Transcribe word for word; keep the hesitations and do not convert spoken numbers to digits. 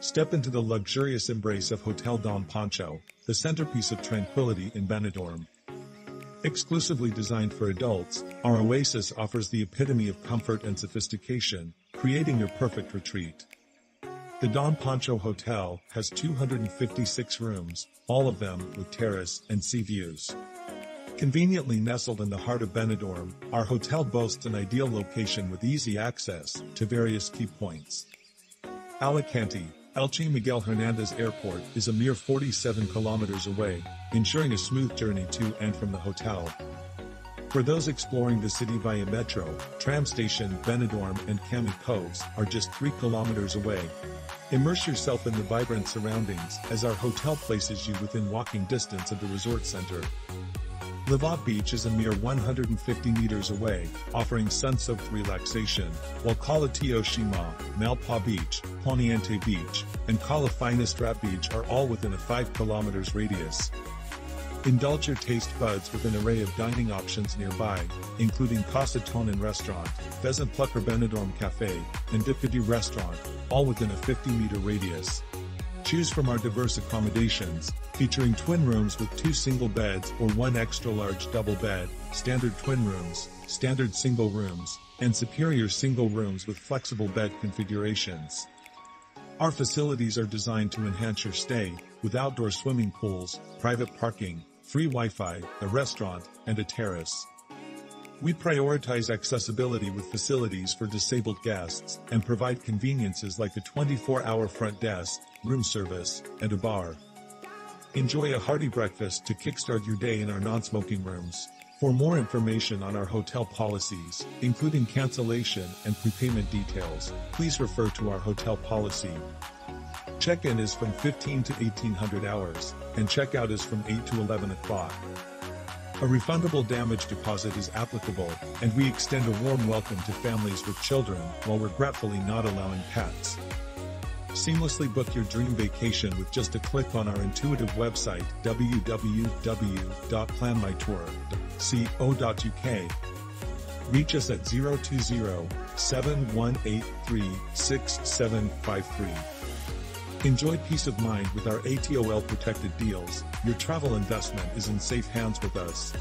Step into the luxurious embrace of Hotel Don Pancho, the centerpiece of tranquility in Benidorm. Exclusively designed for adults, our oasis offers the epitome of comfort and sophistication, creating your perfect retreat. The Don Pancho Hotel has two hundred fifty-six rooms, all of them with terrace and sea views. Conveniently nestled in the heart of Benidorm, our hotel boasts an ideal location with easy access to various key points. Alicante–Elche Miguel Hernández Airport is a mere forty-seven kilometers away, ensuring a smooth journey to and from the hotel. For those exploring the city via metro, tram station Benidorm and Camí Coves are just three kilometers away. Immerse yourself in the vibrant surroundings as our hotel places you within walking distance of the resort center. Levante Beach is a mere one hundred fifty meters away, offering sun-soaked relaxation, while Cala Tio Ximo, Mal Pas Beach, Poniente Beach, and Cala Finestrat Beach are all within a five kilometers radius. Indulge your taste buds with an array of dining options nearby, including Casa Tonin Restaurant, Pheasant Plucker Benidorm Café, and Ducado Restaurant, all within a fifty meter radius. Choose from our diverse accommodations, featuring twin rooms with two single beds or one extra-large double bed, standard twin rooms, standard single rooms, and superior single rooms with flexible bed configurations. Our facilities are designed to enhance your stay, with outdoor swimming pools, private parking, free Wi-Fi, a restaurant, and a terrace. We prioritize accessibility with facilities for disabled guests and provide conveniences like a twenty-four hour front desk, room service, and a bar. Enjoy a hearty breakfast to kickstart your day in our non-smoking rooms. For more information on our hotel policies, including cancellation and prepayment details, please refer to our hotel policy. Check-in is from fifteen to eighteen hundred hours, and check-out is from eight to eleven o'clock. A refundable damage deposit is applicable, and we extend a warm welcome to families with children while regretfully not allowing pets. Seamlessly book your dream vacation with just a click on our intuitive website w w w dot plan my tour dot co dot u k. Reach us at zero two zero, seven one eight three, six seven five three. Enjoy peace of mind with our ATOL protected deals. Your travel investment is in safe hands with us.